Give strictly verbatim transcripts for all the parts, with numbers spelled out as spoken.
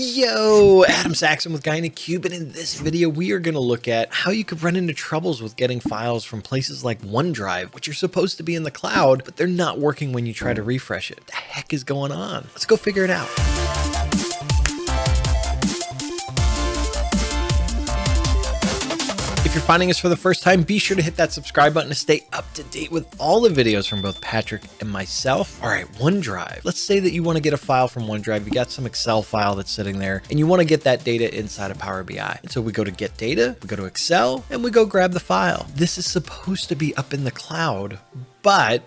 Yo, Adam Saxton with Guy in a Cube, and in this video we are going to look at how you could run into troubles with getting files from places like OneDrive, which are supposed to be in the cloud, but they're not working when you try to refresh it. What the heck is going on? Let's go figure it out. If you're finding us for the first time, be sure to hit that subscribe button to stay up to date with all the videos from both Patrick and myself. All right, OneDrive. Let's say that you want to get a file from OneDrive. You got some Excel file that's sitting there and you want to get that data inside of Power B I. And so we go to Get Data, we go to Excel, and we go grab the file. This is supposed to be up in the cloud, but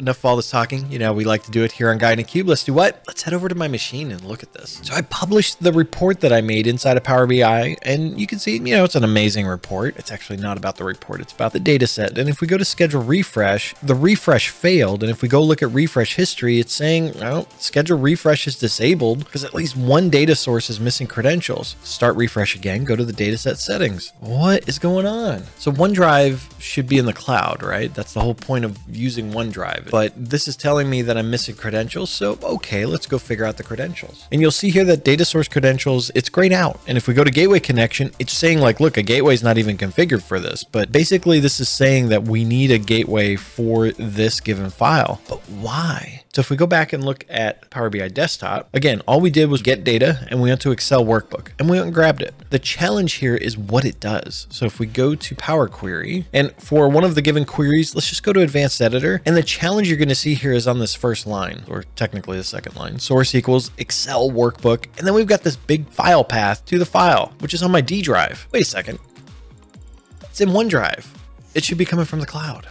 enough of all this talking. You know, we like to do it here on Guy in a Cube. Let's do what? Let's head over to my machine and look at this. So I published the report that I made inside of Power B I, and you can see, you know, it's an amazing report. It's actually not about the report. It's about the data set. And if we go to schedule refresh, the refresh failed. And if we go look at refresh history, it's saying, well, schedule refresh is disabled because at least one data source is missing credentials. Start refresh again, go to the data set settings. What is going on? So OneDrive should be in the cloud, right? That's the whole point of using OneDrive. But this is telling me that I'm missing credentials. So, okay, let's go figure out the credentials. And you'll see here that data source credentials, it's grayed out. And if we go to gateway connection, it's saying like, look, a gateway is not even configured for this. But basically this is saying that we need a gateway for this given file. But why? So if we go back and look at Power B I Desktop, again, all we did was get data and we went to Excel workbook and we went and grabbed it. The challenge here is what it does. So if we go to Power Query, and for one of the given queries, let's just go to advanced editor. And the challenge you're going to see here is on this first line, or technically the second line, source equals Excel workbook. And then we've got this big file path to the file, which is on my D drive. Wait a second. It's in OneDrive. It should be coming from the cloud.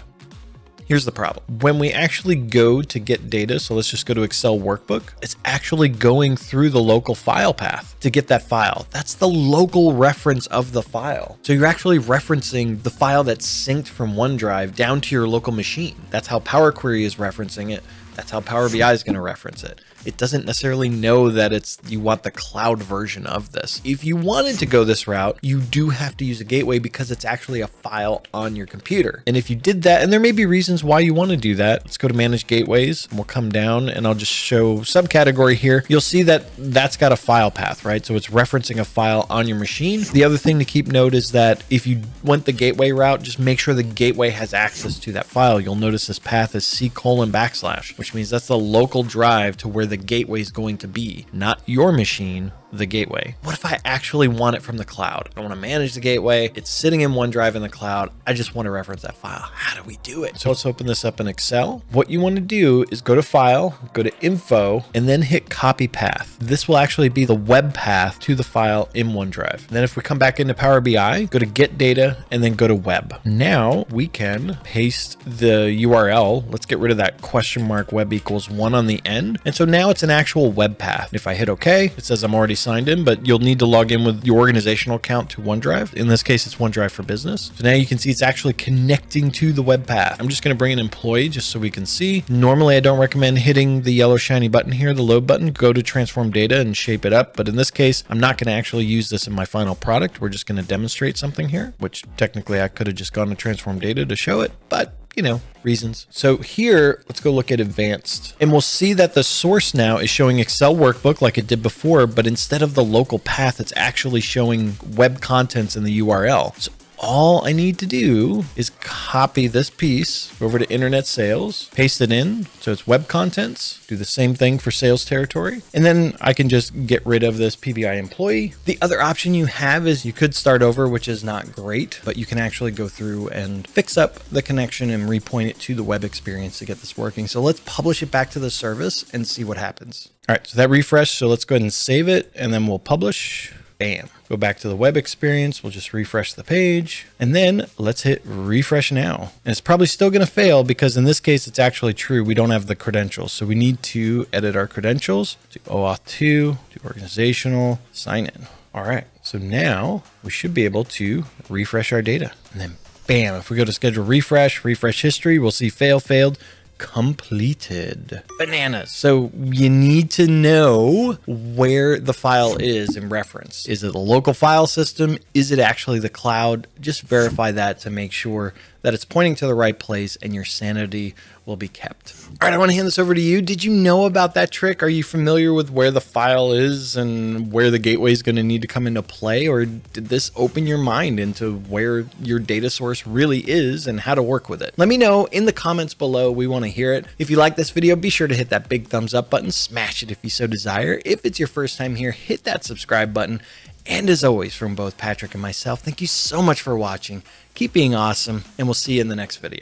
Here's the problem. When we actually go to get data, so let's just go to Excel workbook, it's actually going through the local file path to get that file. That's the local reference of the file. So you're actually referencing the file that's synced from OneDrive down to your local machine. That's how Power Query is referencing it. That's how Power B I is going to reference it. It doesn't necessarily know that it's you want the cloud version of this. If you wanted to go this route, you do have to use a gateway because it's actually a file on your computer. And if you did that, and there may be reasons why you want to do that. Let's go to manage gateways and we'll come down and I'll just show subcategory here. You'll see that that's got a file path, right? So it's referencing a file on your machine. The other thing to keep note is that if you went the gateway route, just make sure the gateway has access to that file. You'll notice this path is C colon backslash, which means that's the local drive to where the gateway is going to be, not your machine, the gateway. What if I actually want it from the cloud? I want to manage the gateway. It's sitting in OneDrive in the cloud. I just want to reference that file. How do we do it? So let's open this up in Excel. What you want to do is go to File, go to Info, and then hit Copy Path. This will actually be the web path to the file in OneDrive. And then if we come back into Power B I, go to Get Data, and then go to Web. Now we can paste the U R L. Let's get rid of that question mark web equals one on the end. And so now it's an actual web path. If I hit OK, it says I'm already signed in, but you'll need to log in with your organizational account to OneDrive. In this case, it's OneDrive for Business. So now you can see it's actually connecting to the web path. I'm just going to bring an employee just so we can see. Normally, I don't recommend hitting the yellow shiny button here, the load button, go to transform data and shape it up. But in this case, I'm not going to actually use this in my final product. We're just going to demonstrate something here, which technically I could have just gone to transform data to show it, but you know, reasons. So here, let's go look at advanced and we'll see that the source now is showing Excel workbook like it did before, but instead of the local path, it's actually showing web contents in the U R L. So all I need to do is copy this piece over to internet sales, paste it in. So it's web contents, do the same thing for sales territory. And then I can just get rid of this P B I employee. The other option you have is you could start over, which is not great, but you can actually go through and fix up the connection and repoint it to the web experience to get this working. So let's publish it back to the service and see what happens. All right, so that refreshed. So let's go ahead and save it and then we'll publish. Bam. Go back to the web experience. We'll just refresh the page and then let's hit refresh now. And it's probably still going to fail because in this case, it's actually true. We don't have the credentials. So we need to edit our credentials to O auth two, to organizational, sign in. All right. So now we should be able to refresh our data and then bam, if we go to schedule refresh, refresh history, we'll see fail, failed, completed. Bananas. So you need to know where the file is in reference. Is it a local file system? Is it actually the cloud? Just verify that to make sure that it's pointing to the right place and your sanity will be kept. All right, I want to hand this over to you. Did you know about that trick? Are you familiar with where the file is and where the gateway is going to need to come into play? Or did this open your mind into where your data source really is and how to work with it? Let me know in the comments below. We want to hear it. If you like this video, be sure to hit that big thumbs up button, smash it if you so desire. If it's your first time here, hit that subscribe button. And as always, from both Patrick and myself, thank you so much for watching. Keep being awesome, and we'll see you in the next video.